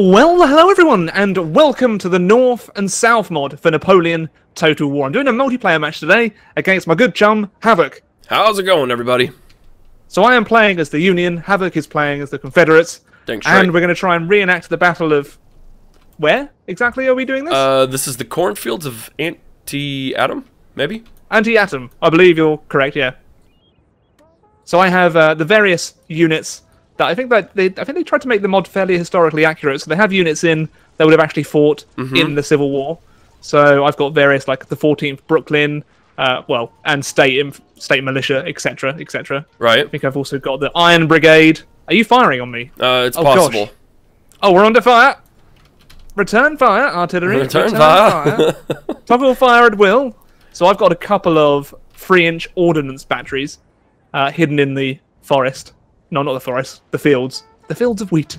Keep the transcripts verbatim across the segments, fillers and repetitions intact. Well, hello everyone, and welcome to the North and South mod for Napoleon Total War. I'm doing a multiplayer match today against my good chum, Havoc. How's it going, everybody? So I am playing as the Union, Havoc is playing as the Confederates, Thanks, and right. we're going to try and reenact the Battle of... Where exactly are we doing this? Uh, this is the cornfields of Antietam, maybe? Antietam, I believe you're correct, yeah. So I have uh, the various units... I think that they, I think they tried to make the mod fairly historically accurate, so they have units in that would have actually fought mm-hmm. in the Civil War. So I've got various like the fourteenth Brooklyn, uh, well, and state inf state militia, et cetera, et cetera. Right. I think I've also got the Iron Brigade. Are you firing on me? Uh, it's oh, possible. Gosh. Oh, we're under fire. Return fire, artillery. Return, Return fire. fire. Topical fire at will. So I've got a couple of three inch ordnance batteries uh, hidden in the forest. No, not the forest. The fields. The fields of wheat.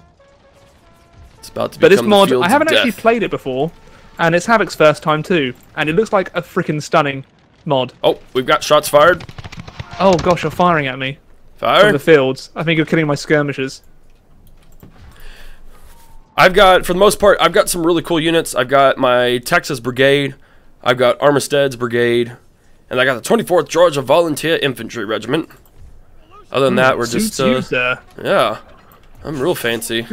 It's about to become the fields of death. But this mod, I haven't actually played it before, and it's Havoc's first time too, and it looks like a freaking stunning mod. Oh, we've got shots fired. Oh gosh, you're firing at me. Fire. From the fields. I think you're killing my skirmishers. I've got, for the most part, I've got some really cool units. I've got my Texas Brigade. I've got Armistead's Brigade. And I got the twenty-fourth Georgia Volunteer Infantry Regiment. Other than that, we're just uh, yeah. I'm real fancy.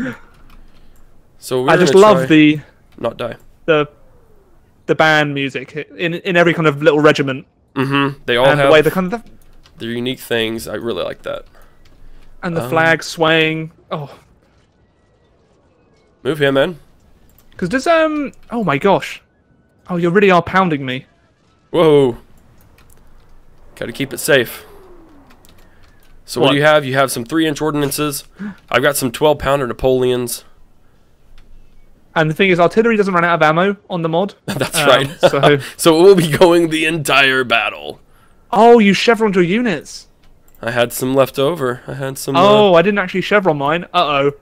So we're I just love the not die the the band music in in every kind of little regiment. Mm-hmm. They all and have the way they kind of the, their unique things. I really like that. And the um, flag swaying. Oh, move here, man. Because does um oh my gosh, oh you really are pounding me. Whoa. Gotta keep it safe. So what? what do you have? You have some three inch ordnances. I've got some twelve pounder Napoleons. And the thing is, artillery doesn't run out of ammo on the mod. That's um, right. So, so we'll be going the entire battle. Oh, you chevroned your units. I had some left over. I had some... Oh, uh, I didn't actually chevron mine. Uh-oh.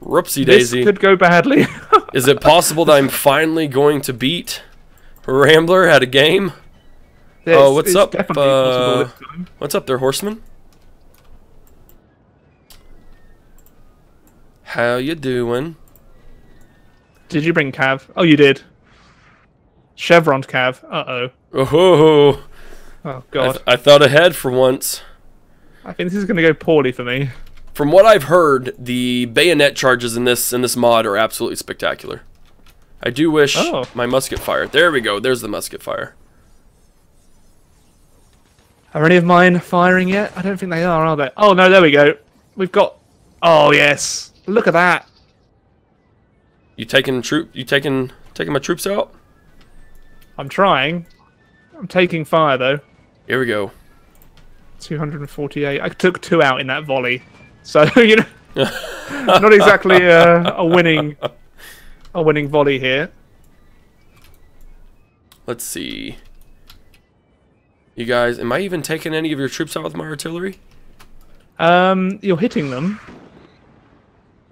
Whoopsie-daisy. This could go badly. Is it possible that I'm finally going to beat Rambler at a game? It's, oh, what's up? Uh, what's up there, horseman? How you doing? Did you bring Cav? Oh, you did. Chevron Cav. Uh-oh. Oh. Oh, God. I, th I thought ahead for once. I think this is going to go poorly for me. From what I've heard, the bayonet charges in this in this mod are absolutely spectacular. I do wish oh. my musket fire. There we go. There's the musket fire. Are any of mine firing yet? I don't think they are, are they? Oh, no, there we go. We've got... Oh, yes. Look at that! You taking troop? You taking taking my troops out? I'm trying. I'm taking fire though. Here we go. two hundred forty-eight. I took two out in that volley, so you know, not exactly uh, a winning a winning volley here. Let's see. You guys, am I even taking any of your troops out with my artillery? Um, you're hitting them.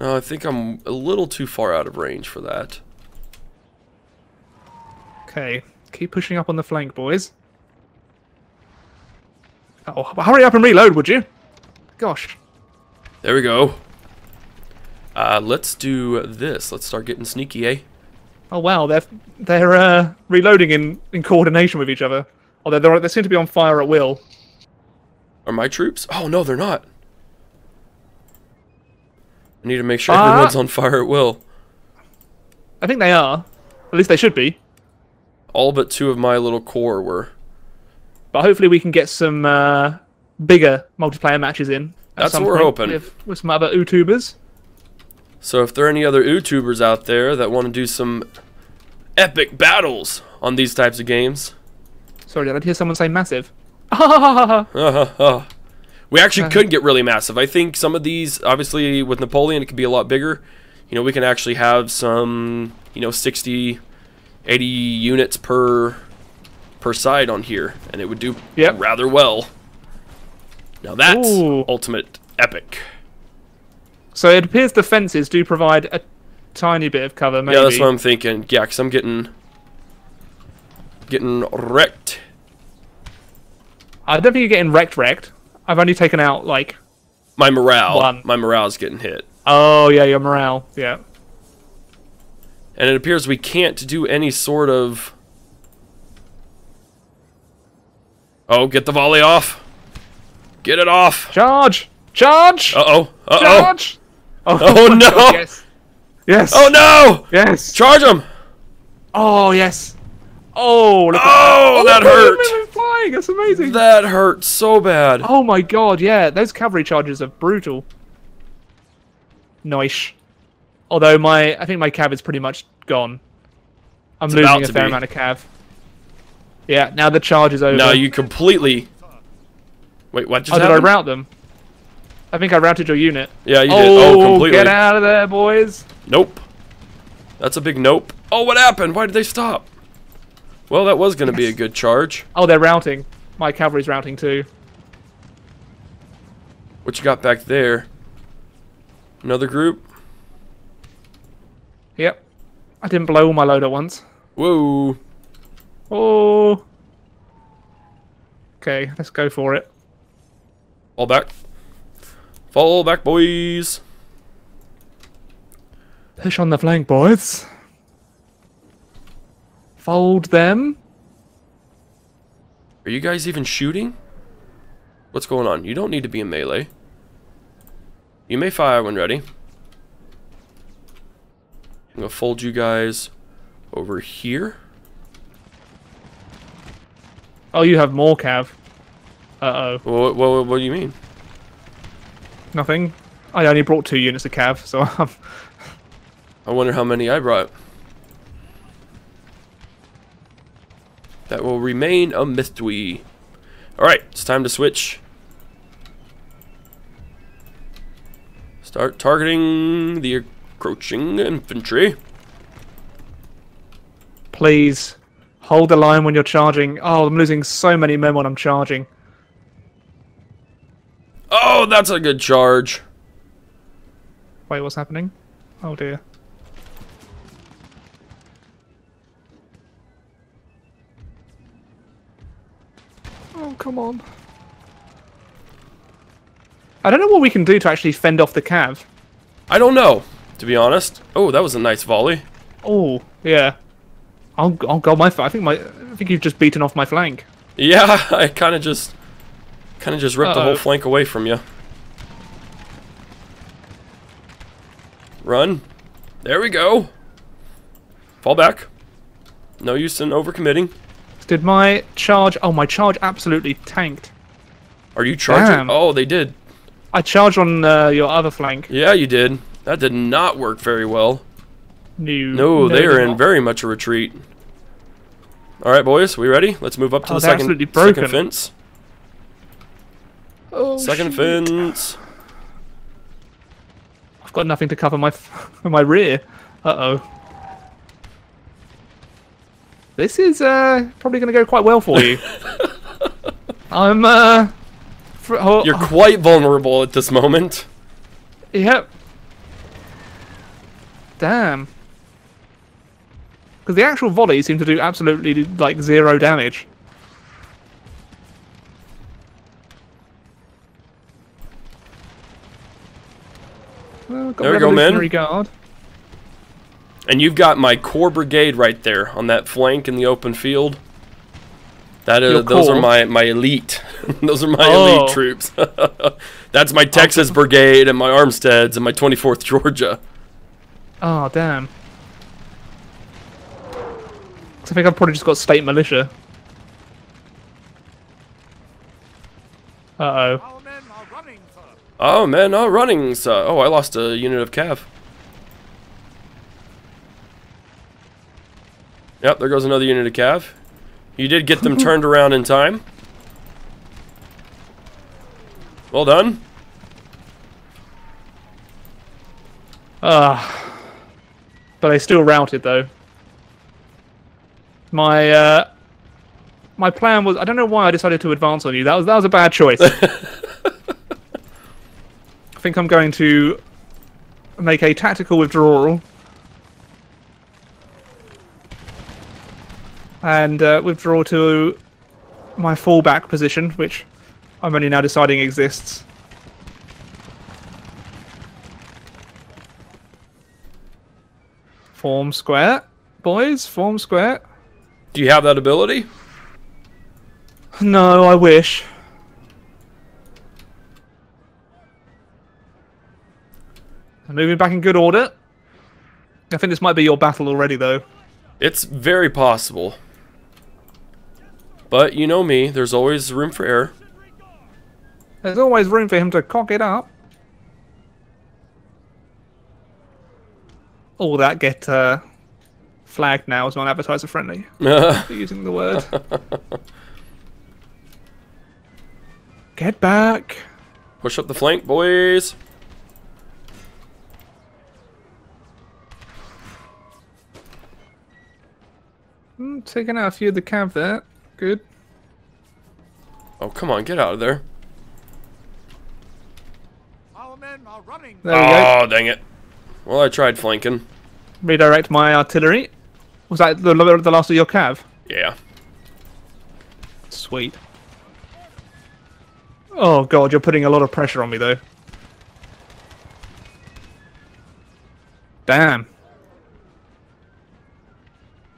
No, I think I'm a little too far out of range for that. Okay, keep pushing up on the flank, boys. Oh, hurry up and reload, would you? Gosh. There we go. Uh, let's do this. Let's start getting sneaky, eh? Oh wow, they're they're uh, reloading in in coordination with each other. Although they're, they seem to be on fire at will. Are my troops? Oh no, they're not. I need to make sure uh, everyone's on fire at will. I think they are. At least they should be. All but two of my little corps were. But hopefully we can get some uh, bigger multiplayer matches in. That's what we're hoping. With, with some other YouTubers. So if there are any other YouTubers out there that want to do some epic battles on these types of games. Sorry, did I hear someone say massive? Ha ha ha. We actually could get really massive. I think some of these, obviously, with Napoleon, it could be a lot bigger. You know, we can actually have some, you know, sixty, eighty units per per side on here, and it would do yep. rather well. Now that's Ooh. ultimate epic. So it appears the fences do provide a tiny bit of cover, maybe. Yeah, that's what I'm thinking. Yeah, because I'm getting, getting wrecked. I don't think you're getting wrecked wrecked. I've only taken out, like... My morale. One. My morale's getting hit. Oh, yeah, your morale. Yeah. And it appears we can't do any sort of... Oh, get the volley off. Get it off. Charge! Charge! Uh-oh. Uh-oh. Charge! Oh, oh no! God, yes. Yes! Oh no! Yes! Charge him! Oh, yes. Oh, look at oh, that, that hurt! They're flying. That's amazing. That hurt so bad. Oh my god, yeah. Those cavalry charges are brutal. Nice. Although my, I think my cav is pretty much gone. I'm it's losing a fair be. amount of cav. Yeah, now the charge is over. No, you completely... Wait, what just oh, happened? Did I rout them? I think I routed your unit. Yeah, you oh, did. Oh, completely. Get out of there, boys. Nope. That's a big nope. Oh, what happened? Why did they stop? Well, that was going to yes. be a good charge. Oh, they're routing. My cavalry's routing too. What you got back there? Another group? Yep. I didn't blow all my load at once. Whoa. Oh. Okay, let's go for it. Fall back. Fall back, boys. Push on the flank, boys. Fold them. Are you guys even shooting? What's going on? You don't need to be in melee. You may fire when ready. I'm gonna fold you guys over here. Oh, you have more cav. Uh oh. What, what, what do you mean? Nothing. I only brought two units of cav, so I'm. I wonder how many I brought. That will remain a mystery. Alright, it's time to switch. Start targeting the encroaching infantry. Please, hold the line when you're charging. Oh, I'm losing so many men when I'm charging. Oh, that's a good charge. Wait, what's happening? Oh dear. Oh, come on. I don't know what we can do to actually fend off the cav. I don't know, to be honest. Oh, that was a nice volley. Oh, yeah. Oh, oh god, my I think my I think you've just beaten off my flank. Yeah, I kind of just kind of just ripped Uh-oh. the whole flank away from you. Run. There we go. Fall back. No use in overcommitting. Did my charge... Oh, my charge absolutely tanked. Are you charging? Damn. Oh, they did. I charged on uh, your other flank. Yeah, you did. That did not work very well. No, no they are in very much a retreat. All right, boys, we ready? Let's move up to oh, the second, second fence. Oh, second shoot. fence. I've got nothing to cover my, f my rear. Uh-oh. This is uh, probably going to go quite well for you. I'm. Uh, fr oh, You're quite vulnerable at this moment. Yep. Damn. Because the actual volley seemed to do absolutely like zero damage. Well, got there we go, man. Guard. And you've got my core brigade right there on that flank in the open field. That is, those are my my elite. Those are my oh. elite troops. That's my Texas Brigade and my Armistead's and my twenty-fourth Georgia. Oh damn! I think I've probably just got state militia. Uh oh. Our men are running, sir. Oh men are running, sir. Oh, I lost a unit of cav. Yep, there goes another unit of cav. You did get them turned around in time. Well done. Ah, uh, but I still routed though. My uh, my plan was—I don't know why I decided to advance on you. That was that was a bad choice. I think I'm going to make a tactical withdrawal. And uh, withdraw to my fallback position, which I'm only now deciding exists. Form square, boys, form square. Do you have that ability? No, I wish. I'm moving back in good order. I think this might be your battle already, though. It's very possible. But you know me, there's always room for error. There's always room for him to cock it up. All that get uh, flagged now as non-advertiser friendly. Uh. For using the word. Get back. Push up the flank, boys. Mm, taking out a few of the camp there. Good. Oh, come on, get out of there. There we oh, go. Dang it. Well, I tried flanking. Redirect my artillery. Was that the, the last of your cav? Yeah. Sweet. Oh, God, you're putting a lot of pressure on me, though. Damn.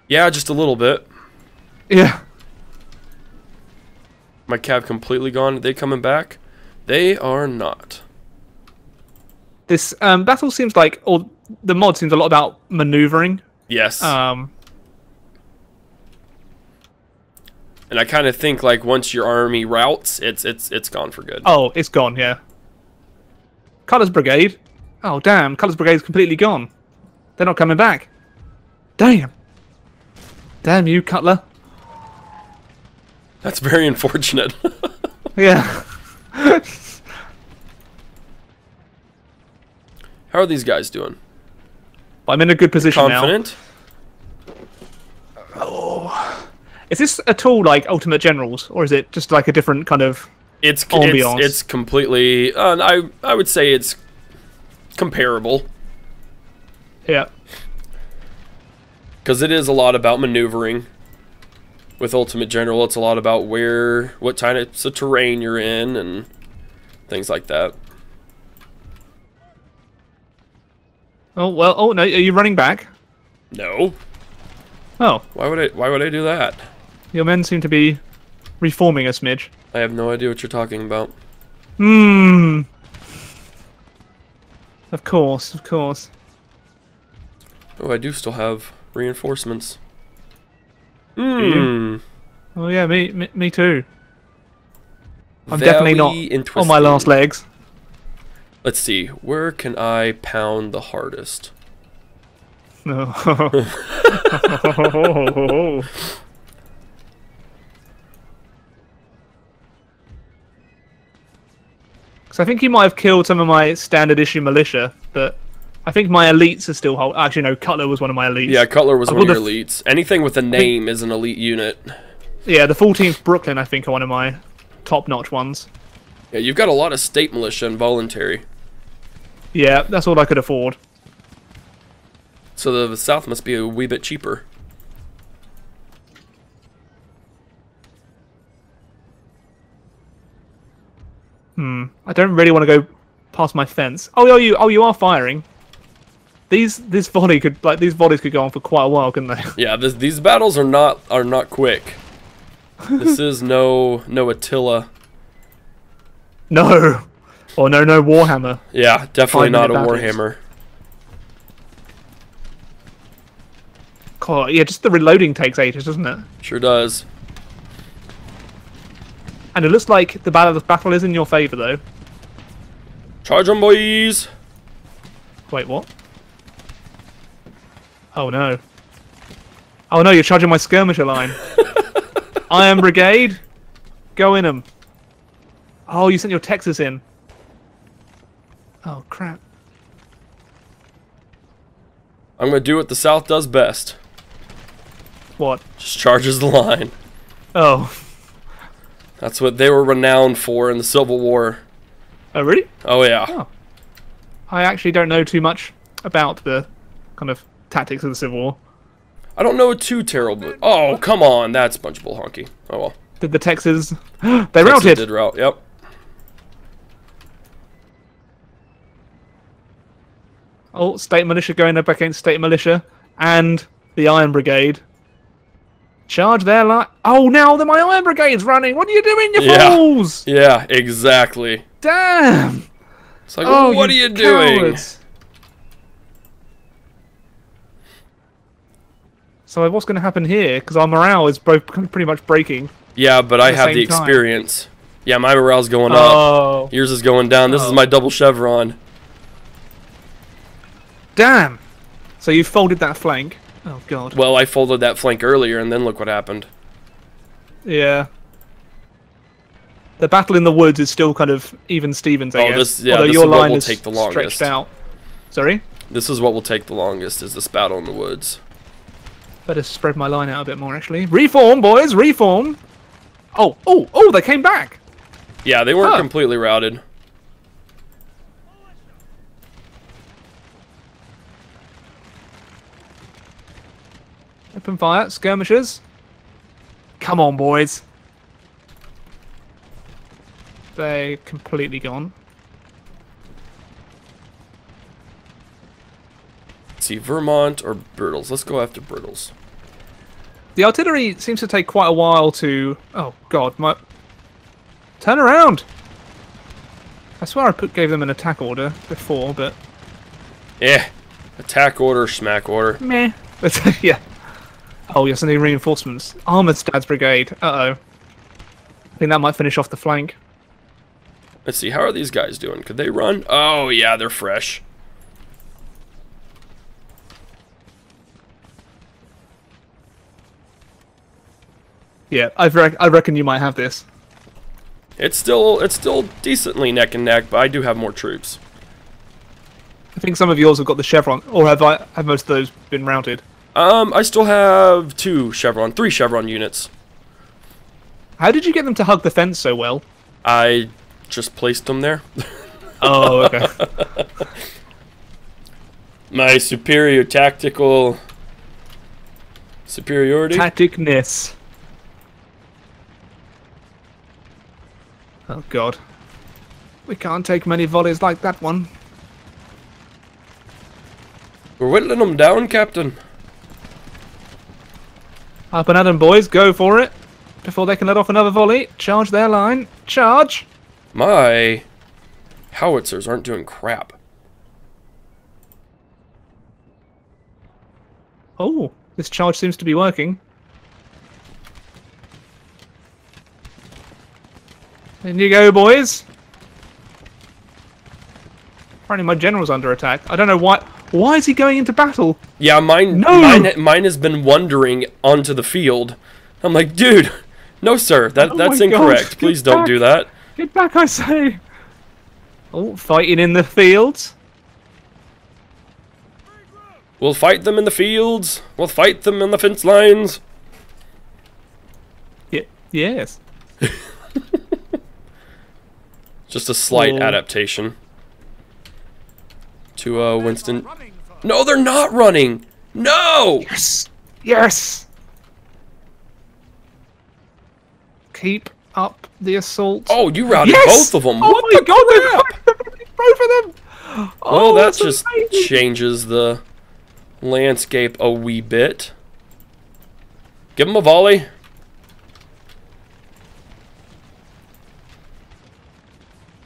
Yeah, just a little bit. Yeah. My cav completely gone. Are they coming back? They are not. This um, battle seems like, or the mod seems a lot about maneuvering. Yes. Um, and I kind of think like once your army routes, it's it's it's gone for good. Oh, it's gone. Yeah. Cutler's Brigade. Oh damn, Cutler's Brigade is completely gone. They're not coming back. Damn. Damn you, Cutler. That's very unfortunate. Yeah. How are these guys doing? I'm in a good position now. Confident? Oh. Is this at all like Ultimate Generals, or is it just like a different kind of it's, ambiance? It's, it's completely... Uh, I, I would say it's comparable. Yeah. Because it is a lot about maneuvering. With Ultimate General, it's a lot about where, what types of terrain you're in, and things like that. Oh well! Oh no! Are you running back? No. Oh. Why would I? Why would I do that? Your men seem to be reforming a smidge. I have no idea what you're talking about. Hmm. Of course, of course. Oh, I do still have reinforcements. Hmm. Oh yeah, me, me, me too. I'm Very definitely not on my last legs. Let's see, where can I pound the hardest? No. Because I think he might have killed some of my standard issue militia, but I think my elites are still whole. Actually, no, Cutler was one of my elites. Yeah, Cutler was I one of your elites. Anything with a name is an elite unit. Yeah, the fourteenth Brooklyn, I think, are one of my top-notch ones. Yeah, you've got a lot of state militia and voluntary. Yeah, that's all I could afford. So the, the South must be a wee bit cheaper. Hmm. I don't really want to go past my fence. Oh, oh, you, oh, you are firing. These, this volley could, like, these volleys could go on for quite a while, couldn't they? Yeah, this, these battles are not, are not quick. This is no, no Attila. No, or no, no Warhammer. Yeah, definitely not a battles. Warhammer. God, yeah, just the reloading takes ages, doesn't it? Sure does. And it looks like the battle of battle is in your favor, though. Charge 'em, boys! Wait, what? Oh no! Oh no, you're charging my skirmisher line. Iron Brigade, go in 'em. Oh, you sent your Texas in. Oh, crap. I'm going to do what the South does best. What? Just charges the line. Oh. That's what they were renowned for in the Civil War. Oh, really? Oh, yeah. Oh. I actually don't know too much about the kind of tactics of the Civil War. I don't know too terribly. Oh, come on. That's bunch bull honky. Oh, well. Did the Texas... they Texas routed! Did route, yep. Oh, state militia going up against state militia. and the Iron Brigade charge their line. Oh, now that my Iron Brigade's running. What are you doing, you yeah. fools? Yeah, exactly. Damn. It's like, oh, what you are you cowards. doing? So what's going to happen here? Because our morale is both pretty much breaking. Yeah, but I the have the experience. Time. Yeah, my morale's going oh. up. Yours is going down. This oh. is my double chevron. Damn! So you folded that flank. Oh, God. Well, I folded that flank earlier, and then look what happened. Yeah. The battle in the woods is still kind of even Stevens, I oh, guess. This, yeah, Although this your is line what will is take the longest. stretched out. Sorry? This is what will take the longest, is this battle in the woods. Better spread my line out a bit more, actually. Reform, boys! Reform! Oh, oh, oh, they came back! Yeah, they weren't huh. completely routed. Open fire, skirmishers. Come on, boys. They're completely gone. Let's see, Vermont or Biddle's. Let's go after Biddle's. The artillery seems to take quite a while to... Oh, God, my... Turn around! I swear I put, gave them an attack order before, but... Eh. Attack order, smack order. Meh. yeah. Oh, yes, I need reinforcements. Armistead's Brigade. Uh-oh. I think that might finish off the flank. Let's see, how are these guys doing? Could they run? Oh, yeah, they're fresh. Yeah, I re I reckon you might have this. It's still it's still decently neck and neck, but I do have more troops. I think some of yours have got the chevron, or have I have most of those been routed? Um, I still have two chevron, three chevron units. How did you get them to hug the fence so well? I just placed them there. Oh, okay. My superior tactical superiority. Tacticness. Oh, God. We can't take many volleys like that one. We're whittling them down, Captain. Up and at 'em, boys. Go for it. Before they can let off another volley. Charge their line. Charge! My howitzers aren't doing crap. Oh, this charge seems to be working. In you go, boys. Apparently my general's under attack. I don't know why. Why is he going into battle? Yeah, mine no! mine, mine has been wandering onto the field. I'm like, dude, no, sir. That, oh that's incorrect. Please don't do that. Get back, I say. Oh, fighting in the fields. We'll fight them in the fields. We'll fight them in the fence lines. Yeah. Yes. Just a slight oh. adaptation to uh, Winston. No, they're not running. No. Yes. Yes. Keep up the assault. Oh, you routed yes! both of them. Oh what my the God! They're both of them. Oh, well, that just amazing. changes the landscape a wee bit. Give them a volley.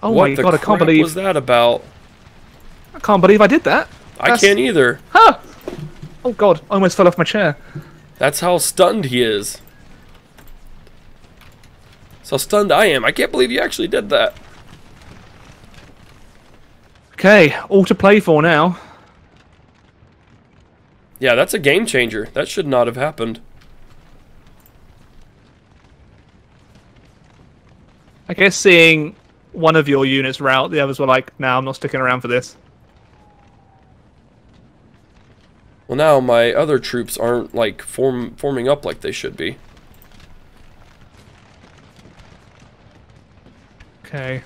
Oh my God, I can't believe. What was that about? I can't believe I did that. That's... I can't either. Huh! Oh God, I almost fell off my chair. That's how stunned he is. That's how stunned I am. I can't believe you actually did that. Okay, all to play for now. Yeah, that's a game changer. That should not have happened. I guess seeing one of your units route, the others were like, nah, I'm not sticking around for this. Well, now my other troops aren't, like, form forming up like they should be. Okay.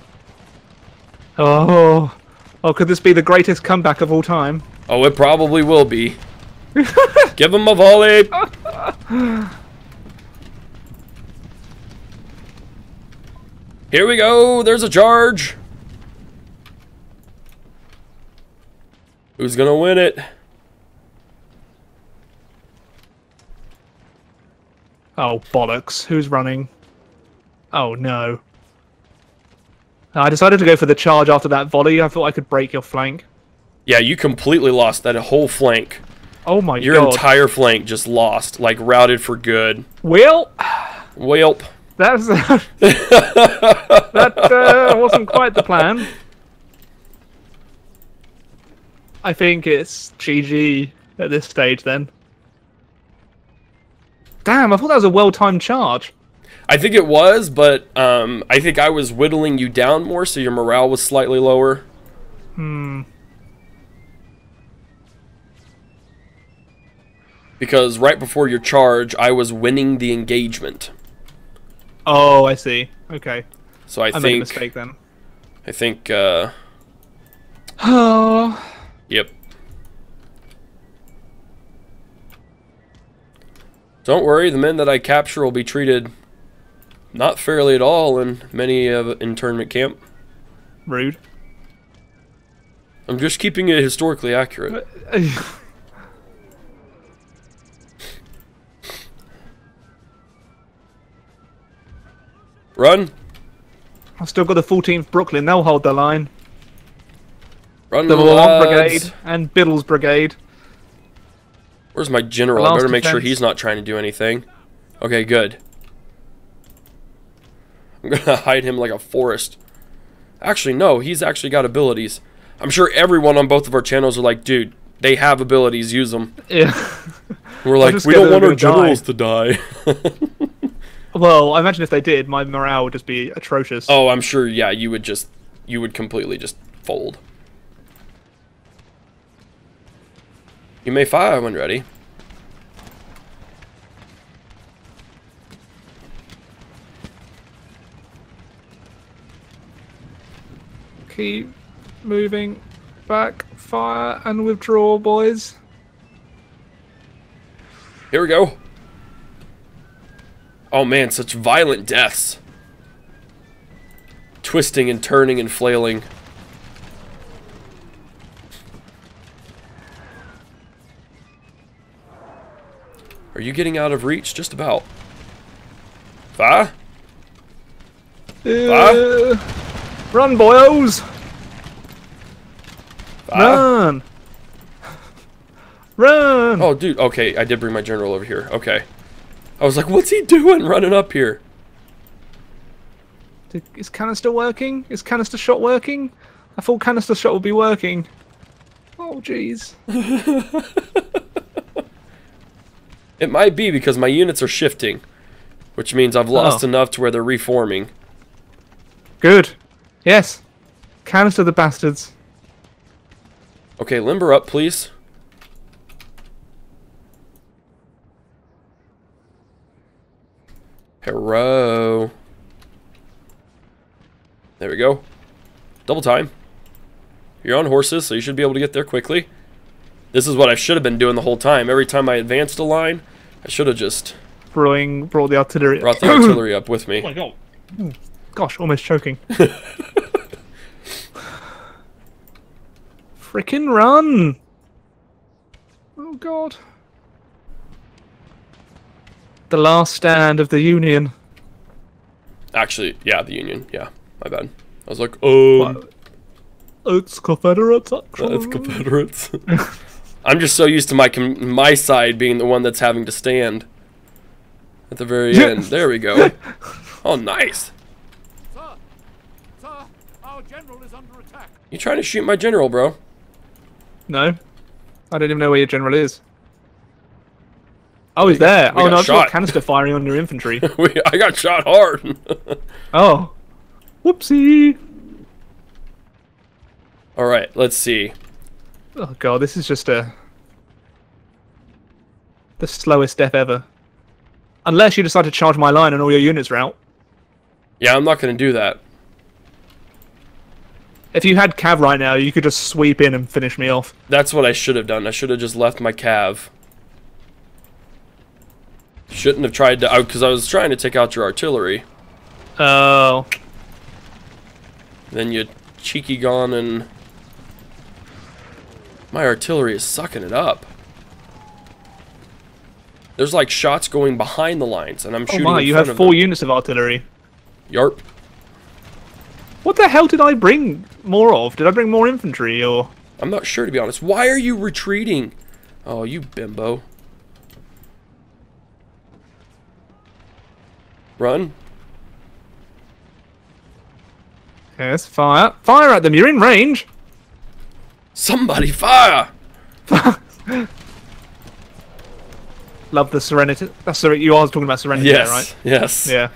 Oh. Oh, could this be the greatest comeback of all time? Oh, it probably will be. Give them a volley! Here we go! There's a charge! Who's gonna win it? Oh, bollocks. Who's running? Oh, no. I decided to go for the charge after that volley. I thought I could break your flank. Yeah, you completely lost that whole flank. Oh, my God. Your entire flank just lost, like, routed for good. Well... Welp. That's, that uh, wasn't quite the plan. I think it's G G at this stage, then. Damn, I thought that was a well-timed charge. I think it was, but um, I think I was whittling you down more, so your morale was slightly lower. Hmm. Because right before your charge, I was winning the engagement. Oh, I see. Okay. So I, I think... I made a mistake then. I think... Uh, oh. Yep. Don't worry, the men that I capture will be treated not fairly at all in many of internment camp. Rude. I'm just keeping it historically accurate. Run. I've still got the fourteenth Brooklyn. They'll hold the line. Run, the Vermont Brigade and Biddle's Brigade. Where's my general? I better make sure he's not trying to do anything. Okay, good. I'm gonna hide him like a forest. Actually, no. He's actually got abilities. I'm sure everyone on both of our channels are like, dude, they have abilities. Use them. Yeah. We're like, we don't want our generals to die. Well, I imagine if they did, my morale would just be atrocious. Oh, I'm sure, yeah, you would just, you would completely just fold. You may fire when ready. Keep moving back, fire, and withdraw, boys. Here we go. Oh man, such violent deaths. Twisting and turning and flailing. Are you getting out of reach? Just about. Fire? Fire? Uh, run, boyos! Fire? Run! Run! Oh, dude. Okay, I did bring my general over here. Okay. I was like, what's he doing running up here? Is canister working? Is canister shot working? I thought canister shot would be working. Oh, jeez. It might be because my units are shifting, which means I've lost oh. enough to where they're reforming. Good. Yes. Canister the bastards. Okay, limber up, please. Hero. There we go. Double time. You're on horses, so you should be able to get there quickly. This is what I should have been doing the whole time. Every time I advanced a line, I should have just... Brewing, brought the artillery up. Brought the artillery up with me. Oh my God. Gosh, almost choking. Frickin' run! Oh, God. The last stand of the Union. Actually, yeah, the Union. Yeah, my bad. I was like, oh, it's Confederates. Actually. It's Confederates. I'm just so used to my my side being the one that's having to stand at the very end. There we go. Oh, nice. Sir, sir, our general is under attack. You trying to shoot my general, bro? No, I don't even know where your general is. Oh, he's there. We oh, no, I've got canister firing on your infantry. we, I got shot hard. Oh. Whoopsie. All right, let's see. Oh, God, this is just a... the slowest death ever. Unless you decide to charge my line and all your units are out. Yeah, I'm not going to do that. If you had cav right now, you could just sweep in and finish me off. That's what I should have done. I should have just left my cav. Shouldn't have tried to, because I, I was trying to take out your artillery. Oh. Then you cheeky gone and... My artillery is sucking it up. There's like shots going behind the lines, and I'm shooting. Oh my! You have four units of artillery. Yarp. What the hell did I bring more of? Did I bring more infantry or? I'm not sure, to be honest. Why are you retreating? Oh, you bimbo. Run. Yes, fire. Fire at them, you're in range. Somebody fire! Love the serenity. That's the, you are talking about serenity, yes, there, right? Yes. Yeah.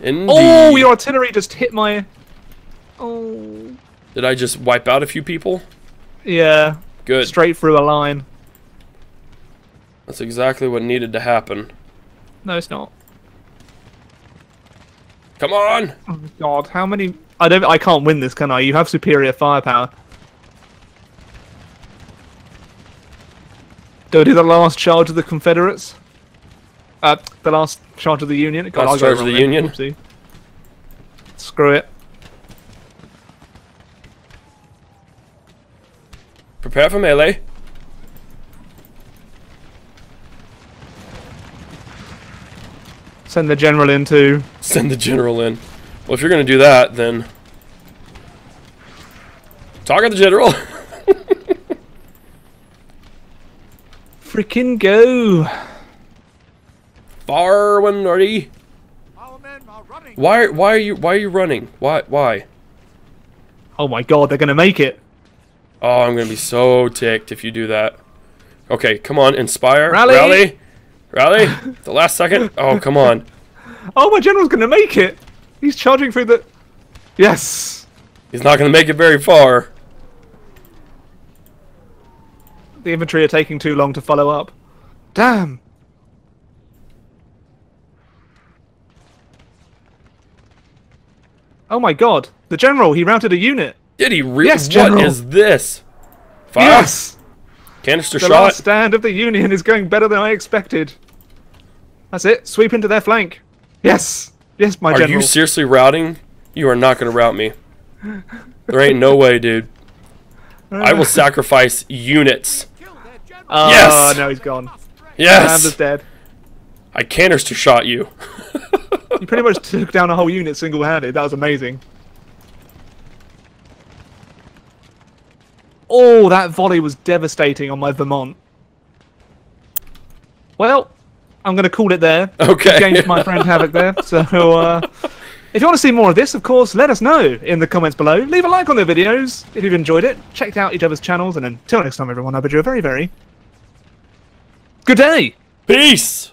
Indeed. Oh, your artillery just hit my... Oh. Did I just wipe out a few people? Yeah. Good. Straight through a line. That's exactly what needed to happen. No, it's not. Come on! Oh God, how many? I don't. I can't win this, can I? You have superior firepower. Go do the last charge of the Confederates. Uh, the last charge of the Union. God, last charge of the Union. Oopsie. Screw it. Prepare for melee. Send the general in too. Send the general in. Well, if you're going to do that, then... Talk at the general! Freaking go! Farwin, ready? Why, why are you, why are you running? Why, why? Oh my God, they're going to make it! Oh, I'm going to be so ticked if you do that. Okay, come on, inspire, rally! Rally. Rally? The last second? Oh, come on. Oh, my general's gonna make it! He's charging through the... Yes! He's not gonna make it very far. The infantry are taking too long to follow up. Damn! Oh my God! The general, he routed a unit! Did he really? Yes, general! What is this? Fire? Yes! Canister shot. The last stand of the Union is going better than I expected. That's it. Sweep into their flank. Yes. Yes, my general. Are you seriously routing? You are not going to rout me. There ain't no way, dude. I will sacrifice units. Uh, yes. Oh, no, he's gone. Yes. Amber's dead. I canister shot you. You pretty much took down a whole unit single-handed. That was amazing. Oh, that volley was devastating on my Vermont. Well, I'm going to call it there. Okay. Game to my friend Havoc there. So, uh, if you want to see more of this, of course, let us know in the comments below. Leave a like on the videos if you've enjoyed it. Check out each other's channels. And until next time, everyone, I bid you a very, very good day. Peace.